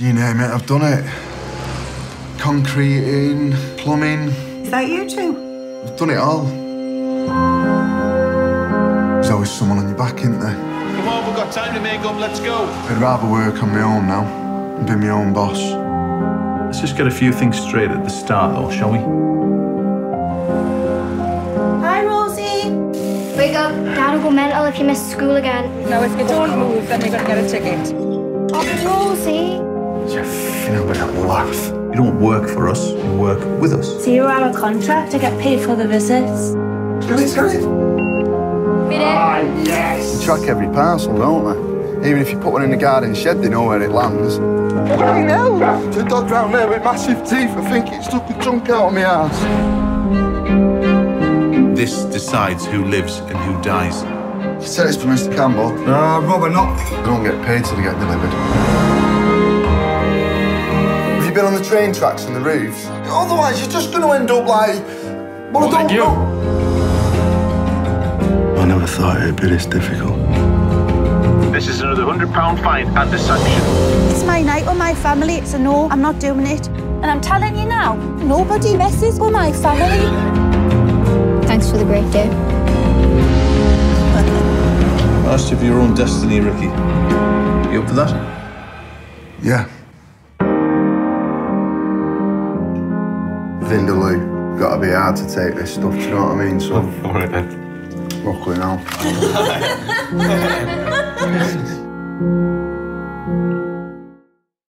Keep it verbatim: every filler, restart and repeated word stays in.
You name it, I've done it. Concreting, plumbing. Is that you two? I've done it all. There's always someone on your back, isn't there? Come on, we've got time to make up, let's go. I'd rather work on my own now and be my own boss. Let's just get a few things straight at the start, though, shall we? Wake up. Dad will go mental if you miss school again. No, if you don't move, then we're going to get a ticket. Oh, Rosie. You're phenomenal laugh. You don't work for us, you work with us. So you're on a contract to get paid for the visits. Got it, got it. Ah, yes. They track every parcel, don't they? Even if you put one in the garden shed, they know where it lands. What do I know? There's a dog round there with massive teeth. I think it stuck a chunk out of my ass. This decides who lives and who dies. You said it's for Mister Campbell. No, uh, Robert, not. They don't get paid till they get delivered. Have you been on the train tracks and the roofs? Otherwise, you're just going to end up like... Well, I don't know. I never thought it'd be this difficult. This is another one hundred pound fine and the sanction. It's my night with my family. It's a no, I'm not doing it. And I'm telling you now, nobody messes with my family. Thanks for the great day. Master of your own destiny, Ricky. You up for that? Yeah. Vindaloo. Gotta be hard to take this stuff, do you know what I mean? So, all right then. Luckily now.